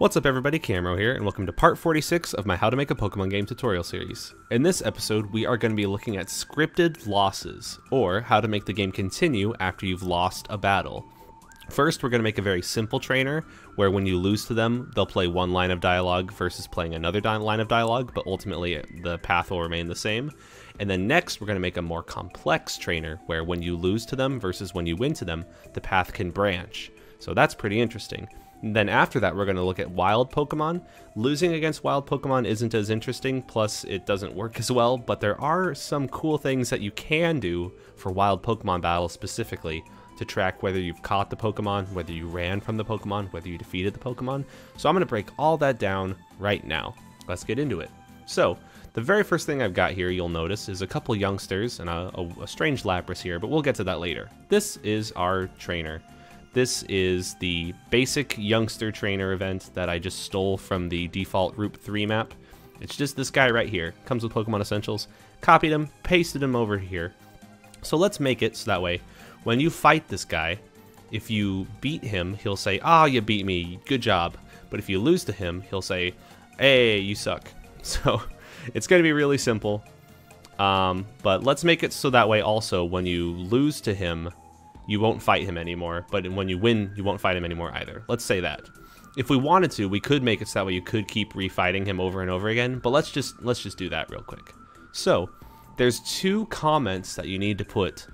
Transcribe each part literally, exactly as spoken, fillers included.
What's up everybody, Camro here, and welcome to part forty-six of my How to Make a Pokemon Game tutorial series. In this episode, we are going to be looking at scripted losses, or how to make the game continue after you've lost a battle. First, we're going to make a very simple trainer, where when you lose to them, they'll play one line of dialogue versus playing another line of dialogue, but ultimately the path will remain the same. And then next, we're going to make a more complex trainer, where when you lose to them versus when you win to them, the path can branch. So that's pretty interesting. And then after that, we're going to look at wild Pokemon. Losing against wild Pokemon isn't as interesting, plus it doesn't work as well, but there are some cool things that you can do for wild Pokemon battles specifically to track whether you've caught the Pokemon, whether you ran from the Pokemon, whether you defeated the Pokemon. So I'm going to break all that down right now. Let's get into it. So the very first thing I've got here, you'll notice, is a couple youngsters and a, a, a strange Lapras here, but we'll get to that later. This is our trainer. This is the basic youngster trainer event that I just stole from the default Route three map. It's just this guy right here. Comes with Pokemon Essentials. Copied him, pasted him over here. So let's make it so that way when you fight this guy, if you beat him, he'll say, ah, you beat me, good job. But if you lose to him, he'll say, hey, you suck. So it's going to be really simple. Um, but let's make it so that way also when you lose to him, you won't fight him anymore, but when you win, you won't fight him anymore either. Let's say that. If we wanted to, we could make it so that way you could keep refighting him over and over again, but let's just let's just do that real quick. So there's two comments that you need to put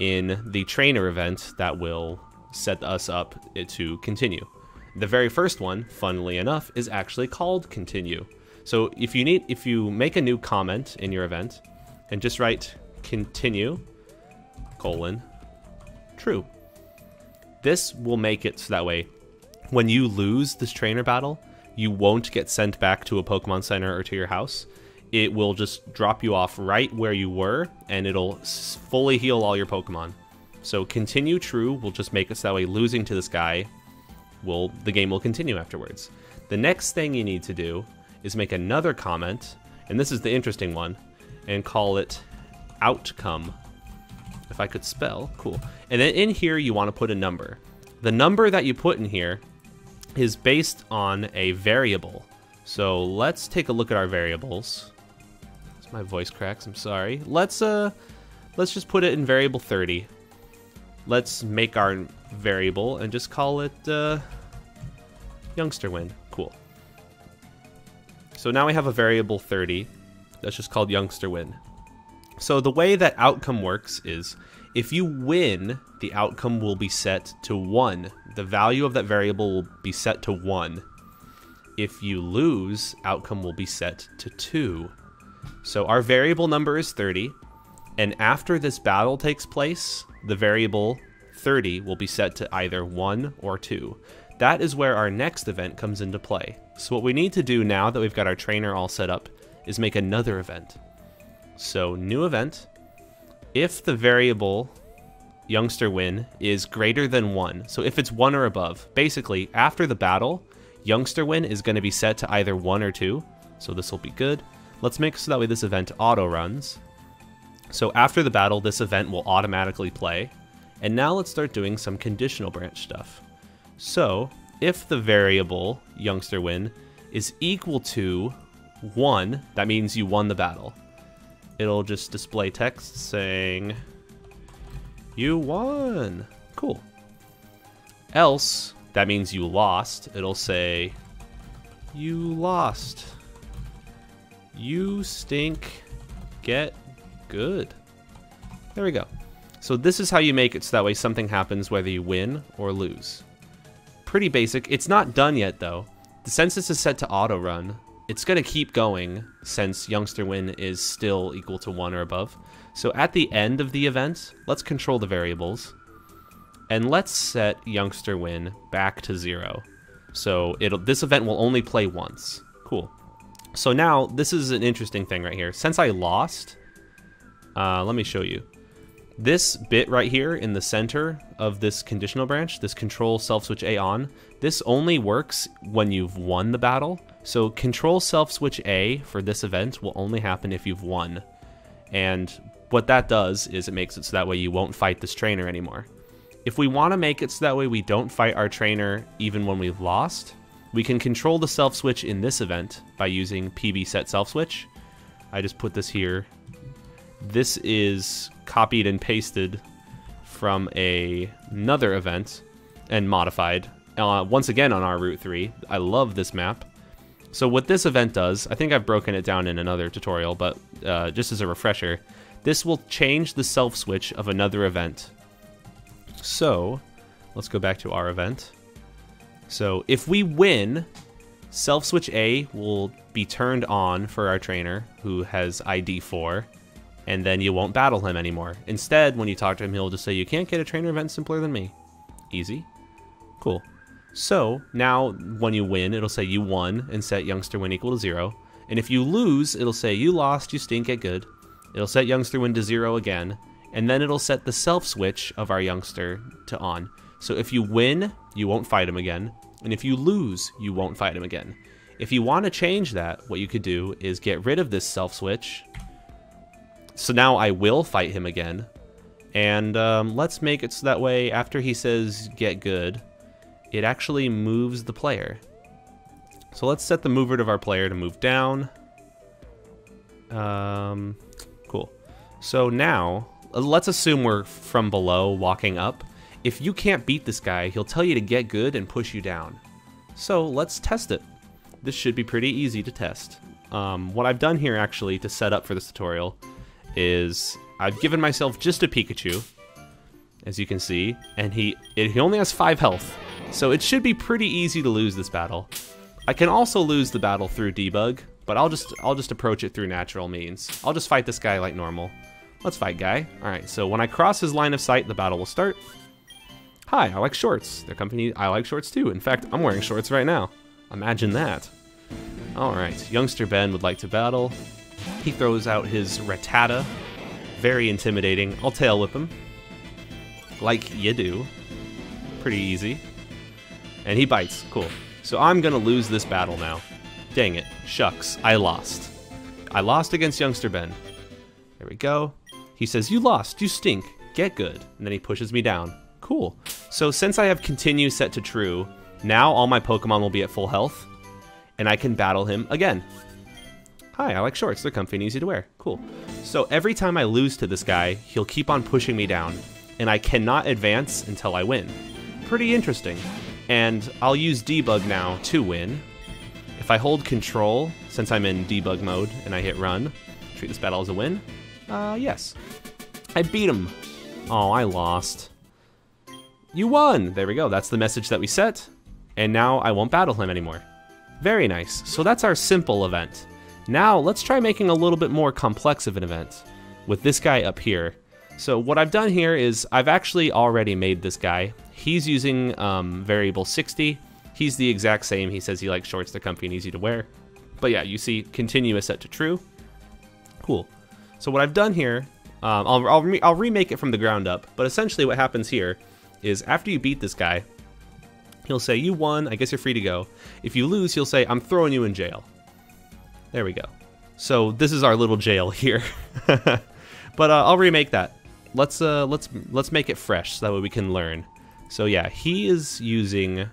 in the trainer event that will set us up to continue. The very first one, funnily enough, is actually called continue. So if you need if you make a new comment in your event and just write continue colon true. This will make it so that way when you lose this trainer battle, you won't get sent back to a Pokemon Center or to your house. It will just drop you off right where you were and it'll fully heal all your Pokemon. So continue true will just make it so that way losing to this guy will the game will continue afterwards. The next thing you need to do is make another comment, and this is the interesting one, and call it outcome. If I could spell, cool. And then in here, you want to put a number. The number that you put in here is based on a variable. So let's take a look at our variables. It's my voice cracks, I'm sorry. Let's uh, let's just put it in variable thirty. Let's make our variable and just call it uh, youngster win, cool. So now we have a variable thirty that's just called youngster win. So the way that outcome works is if you win, the outcome will be set to one. The value of that variable will be set to one. If you lose, outcome will be set to two. So our variable number is thirty, and after this battle takes place, the variable thirty will be set to either one or two. That is where our next event comes into play. So what we need to do now that we've got our trainer all set up is make another event. So new event, if the variable youngster win is greater than one, so if it's one or above, basically after the battle, youngster win is going to be set to either one or two. So this will be good. Let's make so that way this event auto runs. So after the battle, this event will automatically play. And now let's start doing some conditional branch stuff. So if the variable youngster win is equal to one, that means you won the battle. It'll just display text saying, you won, cool. Else, that means you lost. It'll say, you lost. You stink, get good. There we go. So this is how you make it so that way something happens whether you win or lose. Pretty basic. It's not done yet though. Since this is set to auto run, it's going to keep going since youngster win is still equal to one or above. So at the end of the event, let's control the variables and let's set youngster win back to zero. So it'll, this event will only play once. Cool. So now this is an interesting thing right here. Since I lost, uh, let me show you. This bit right here in the center of this conditional branch, this control self switch A on, this only works when you've won the battle. So control self switch A for this event will only happen if you've won. And what that does is it makes it so that way you won't fight this trainer anymore. If we want to make it so that way we don't fight our trainer even when we've lost, We can control the self switch in this event by using P B set self switch. I just put this here. This is copied and pasted from a, another event and modified uh, once again on our Route three. I love this map. So what this event does, I think I've broken it down in another tutorial, but uh, just as a refresher, this will change the self switch of another event. So let's go back to our event. So if we win, self switch A will be turned on for our trainer who has I D four, and then you won't battle him anymore. Instead, when you talk to him, he'll just say, you can't get a trainer event simpler than me. Easy. Cool. So now when you win, it'll say you won and set youngster win equal to zero. And if you lose, it'll say you lost, you stink, get good. It'll set youngster win to zero again. And then it'll set the self switch of our youngster to on. So if you win, you won't fight him again. And if you lose, you won't fight him again. If you want to change that, what you could do is get rid of this self switch. So now I will fight him again. And um, let's make it so that way after he says get good, it actually moves the player. So let's set the mover of our player to move down. Um, cool. So now let's assume we're from below walking up. If you can't beat this guy, he'll tell you to get good and push you down. So let's test it. This should be pretty easy to test. Um, what I've done here actually to set up for this tutorial is I've given myself just a Pikachu, as you can see, and he it, he only has five health. So it should be pretty easy to lose this battle. I can also lose the battle through debug, but I'll just I'll just approach it through natural means. I'll just fight this guy like normal. Let's fight, guy. All right. So when I cross his line of sight, the battle will start. Hi, I like shorts. Their company, I like shorts too. In fact, I'm wearing shorts right now. Imagine that. All right. Youngster Ben would like to battle. He throws out his Rattata. Very intimidating. I'll tail whip him. Like you do. Pretty easy. And he bites. Cool. So I'm going to lose this battle now. Dang it. Shucks. I lost. I lost against Youngster Ben. There we go. He says, you lost. You stink. Get good. And then he pushes me down. Cool. So since I have continue set to true, now all my Pokemon will be at full health. And I can battle him again. Hi, I like shorts. They're comfy and easy to wear. Cool. So every time I lose to this guy, he'll keep on pushing me down, and I cannot advance until I win. Pretty interesting. And I'll use debug now to win. If I hold control, since I'm in debug mode, and I hit run, treat this battle as a win. Uh, yes. I beat him. Oh, I lost. You won. There we go. That's the message that we set. And now I won't battle him anymore. Very nice. So that's our simple event. Now let's try making a little bit more complex of an event with this guy up here. So what I've done here is I've actually already made this guy. He's using um, variable sixty. He's the exact same. He says he likes shorts, they're comfy and easy to wear. But yeah, you see continuous set to true. Cool. So what I've done here, um, I'll, I'll, re I'll remake it from the ground up. But essentially what happens here is after you beat this guy, he'll say, you won, I guess you're free to go. If you lose, he'll say, I'm throwing you in jail. There we go. So this is our little jail here, but uh, I'll remake that. Let's uh, let's let's make it fresh so that way we can learn. So yeah, he is using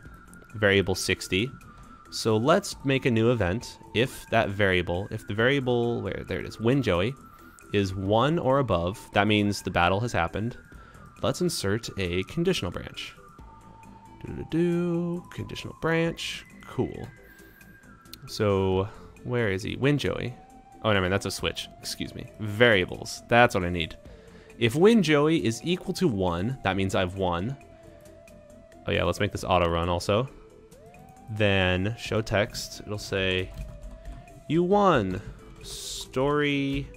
variable sixty. So let's make a new event if that variable, if the variable where there it is, win Joey, is one or above. That means the battle has happened. Let's insert a conditional branch. Do do do conditional branch. Cool. So. Where is he? Win Joey. Oh, no, man, that's a switch. Excuse me. Variables. That's what I need. If Win Joey is equal to one, that means I've won. Oh, yeah, let's make this auto run also. Then show text. It'll say, you won. Story.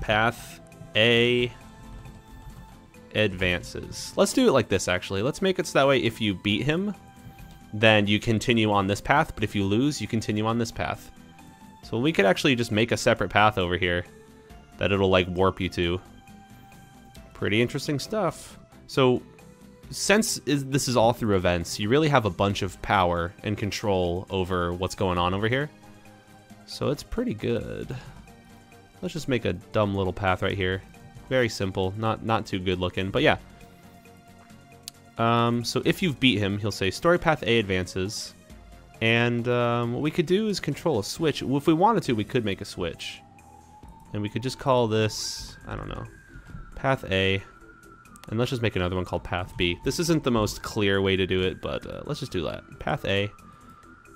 Path A. Advances. Let's do it like this, actually. Let's make it so that way if you beat him, then you continue on this path, but if you lose, you continue on this path. So we could actually just make a separate path over here that it'll like warp you to. Pretty interesting stuff. So since is, this is all through events, you really have a bunch of power and control over what's going on over here. So it's pretty good. Let's just make a dumb little path right here. Very simple, not not too good looking, but yeah. Um, so if you've beat him, he'll say Story Path A advances. And um, what we could do is control a switch. Well, if we wanted to, we could make a switch. And we could just call this, I don't know, Path A. And let's just make another one called Path B. This isn't the most clear way to do it, but uh, let's just do that. Path A.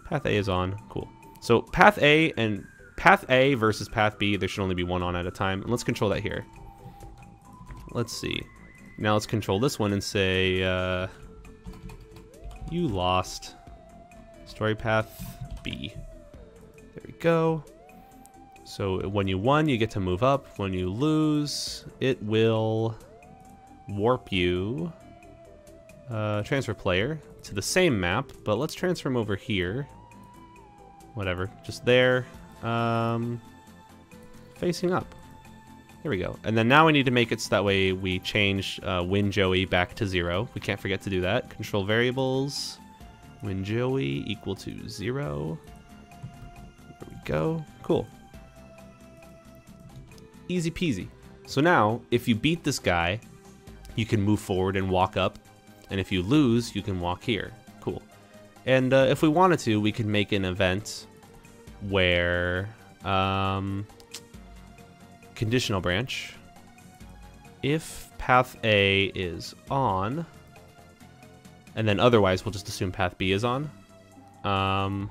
Path A is on. Cool. So Path A and Path A versus Path B, there should only be one on at a time. And let's control that here. Let's see. Now let's control this one and say, uh, you lost. Story Path B. There we go. So when you won, you get to move up. When you lose, it will warp you. Uh, transfer player to the same map, but let's transfer him over here. Whatever, just there. Um, facing up. There we go. And then now we need to make it so that way we change uh, Win Joey back to zero. We can't forget to do that. Control variables. Win Joey equal to zero. There we go. Cool. Easy peasy. So now, if you beat this guy, you can move forward and walk up. And if you lose, you can walk here. Cool. And uh, if we wanted to, we could make an event where um, conditional branch, if Path A is on, and then otherwise we'll just assume Path B is on, um,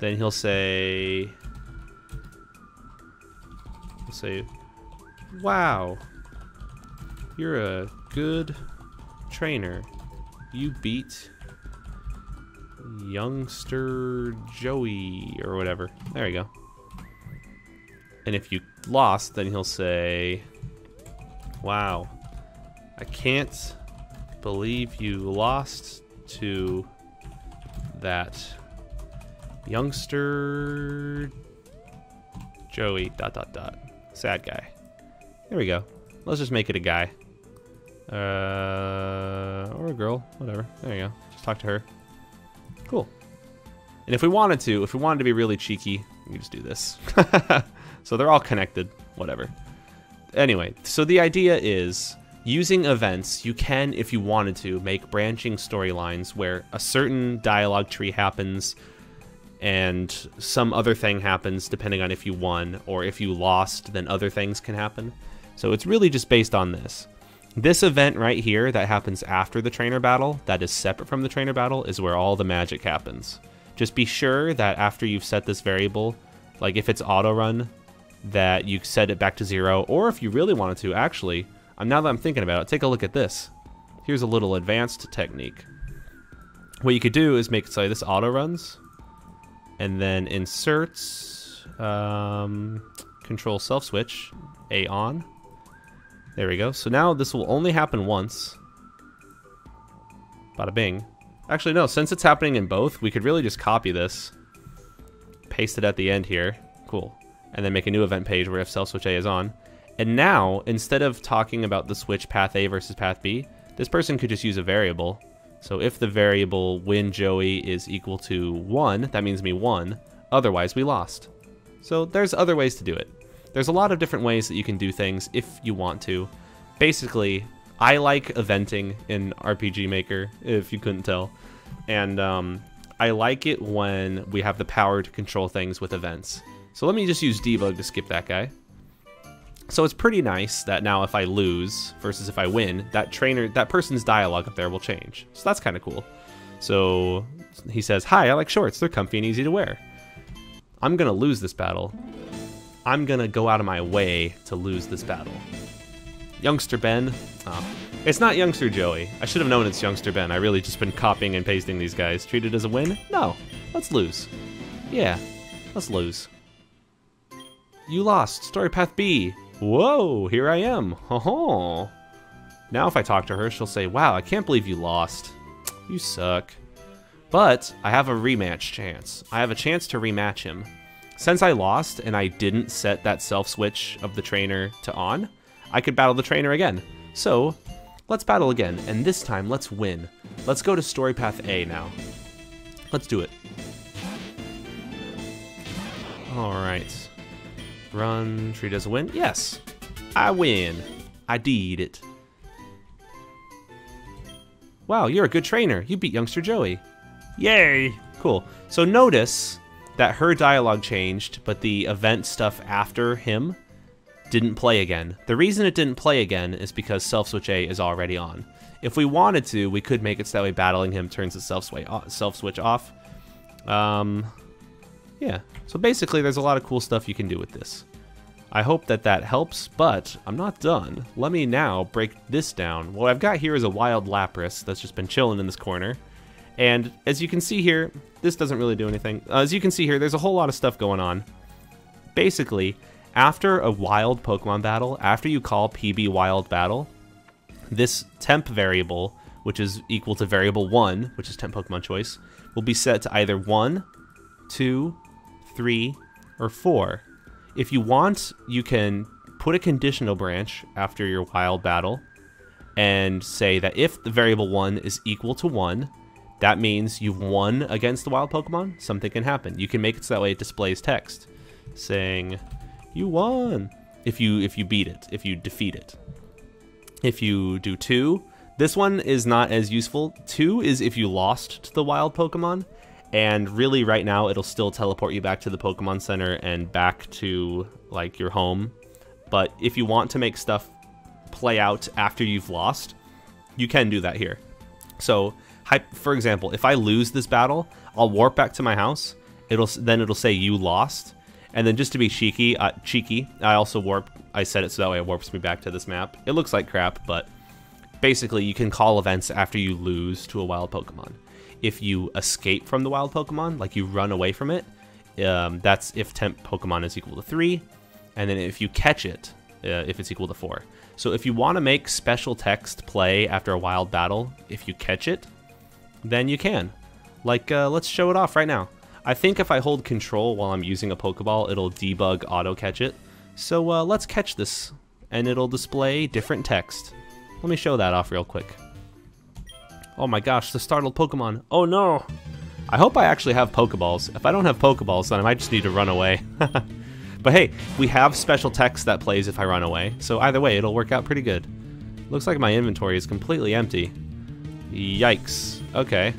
then he'll say, he'll say, wow, you're a good trainer, you beat Youngster Joey, or whatever. There we go. And if you lost, then he'll say, wow, I can't believe you lost to that Youngster Joey, dot, dot, dot. Sad guy. There we go. Let's just make it a guy. Uh, or a girl, whatever. There you go. Just talk to her. Cool. And if we wanted to, if we wanted to be really cheeky, we could just do this. So they're all connected, whatever. Anyway, so the idea is, using events, you can, if you wanted to, make branching storylines where a certain dialogue tree happens and some other thing happens depending on if you won, or if you lost, then other things can happen. So it's really just based on this. This event right here that happens after the trainer battle, that is separate from the trainer battle, is where all the magic happens. Just be sure that after you've set this variable, like if it's auto-run, that you set it back to zero, or if you really wanted to, actually, now that I'm thinking about it, take a look at this. Here's a little advanced technique. What you could do is make it so this auto-runs, and then inserts, um, control self-switch, A on. There we go. So now this will only happen once. Bada bing. Actually, no, since it's happening in both, we could really just copy this, paste it at the end here. Cool. And then make a new event page where if self-switch A is on. And now, instead of talking about the switch Path A versus Path B, this person could just use a variable. So if the variable Win Joey is equal to one, that means we won. Otherwise, we lost. So there's other ways to do it. There's a lot of different ways that you can do things if you want to. Basically, I like eventing in R P G Maker, if you couldn't tell. And um, I like it when we have the power to control things with events. So let me just use debug to skip that guy. So it's pretty nice that now if I lose versus if I win, that trainer, that person's dialogue up there will change. So that's kind of cool. So he says, hi, I like shorts. They're comfy and easy to wear. I'm going to lose this battle. I'm gonna go out of my way to lose this battle. Youngster Ben. Oh. It's not Youngster Joey. I should have known it's Youngster Ben. I really just been copying and pasting these guys. Treat it as a win? No. Let's lose. Yeah. Let's lose. You lost. Story Path B. Whoa, here I am. Ho-ho. Now if I talk to her, she'll say, wow, I can't believe you lost. You suck. But I have a rematch chance. I have a chance to rematch him. Since I lost and I didn't set that self-switch of the trainer to on, I could battle the trainer again. So, let's battle again, and this time let's win. Let's go to Story Path A now. Let's do it. Alright. Run, treat as a win. Yes! I win! I did it. Wow, you're a good trainer. You beat youngster Joey. Yay! Cool. So notice that her dialogue changed, but the event stuff after him didn't play again. The reason it didn't play again is because Self-Switch A is already on. If we wanted to, we could make it so that way battling him turns the self-switch off. Um, yeah. So basically, there's a lot of cool stuff you can do with this. I hope that that helps, but I'm not done. Let me now break this down. What I've got here is a wild Lapras that's just been chilling in this corner. And as you can see here, this doesn't really do anything. Uh, as you can see here, there's a whole lot of stuff going on. Basically, after a wild Pokemon battle, after you call P B wild battle, this temp variable, which is equal to variable one, which is temp Pokemon choice, will be set to either one, two, three, or four. If you want, you can put a conditional branch after your wild battle and say that if the variable one is equal to one, that means you've won against the wild Pokemon. Something can happen. You can make it so that way it displays text saying, you won, if you, if you beat it, if you defeat it. If you do two, this one is not as useful. Two is if you lost to the wild Pokemon. And really, right now, it'll still teleport you back to the Pokemon Center and back to, like, your home. But if you want to make stuff play out after you've lost, you can do that here. So, for example, if I lose this battle, I'll warp back to my house. It'll then it'll say, you lost. And then just to be cheeky, uh, cheeky, I also warp. I set it so that way it warps me back to this map. It looks like crap, but basically, you can call events after you lose to a wild Pokemon. If you escape from the wild Pokemon, like you run away from it, um, that's if temp Pokemon is equal to three, and then if you catch it, uh, if it's equal to four. So if you want to make special text play after a wild battle, if you catch it, then you can. Like, uh, let's show it off right now. I think if I hold control while I'm using a Pokeball, it'll debug auto-catch it. So uh, let's catch this, and it'll display different text. Let me show that off real quick. Oh my gosh, the startled Pokemon. Oh no! I hope I actually have Pokeballs. If I don't have Pokeballs, then I might just need to run away. But hey, we have special text that plays if I run away, so either way, it'll work out pretty good. Looks like my inventory is completely empty. Yikes. Okay.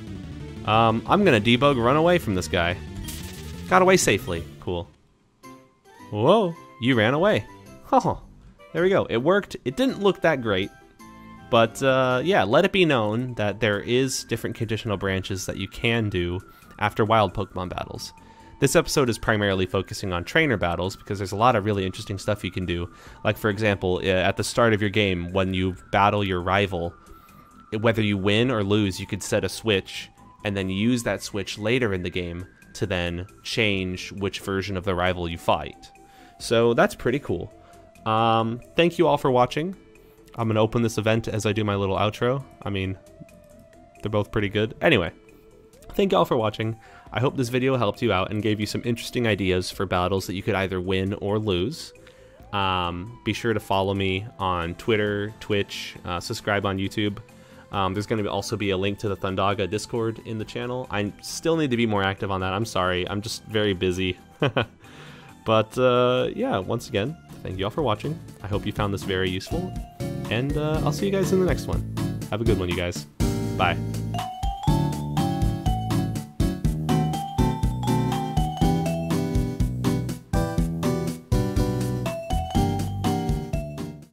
Um, I'm gonna debug run away from this guy. Got away safely. Cool. Whoa, you ran away. Oh, there we go. It worked. It didn't look that great. But uh, yeah, let it be known that there is different conditional branches that you can do after wild Pokemon battles. This episode is primarily focusing on trainer battles because there's a lot of really interesting stuff you can do. Like for example, at the start of your game, when you battle your rival, whether you win or lose, you could set a switch and then use that switch later in the game to then change which version of the rival you fight. So that's pretty cool. Um, thank you all for watching. I'm going to open this event as I do my little outro. I mean, they're both pretty good. Anyway, thank y'all for watching. I hope this video helped you out and gave you some interesting ideas for battles that you could either win or lose. Um, be sure to follow me on Twitter, Twitch, uh, subscribe on YouTube. Um, there's going to also be a link to the Thundaga Discord in the channel. I still need to be more active on that. I'm sorry. I'm just very busy. But uh, yeah, once again, thank y'all for watching. I hope you found this very useful. And uh, I'll see you guys in the next one. Have a good one, you guys. Bye.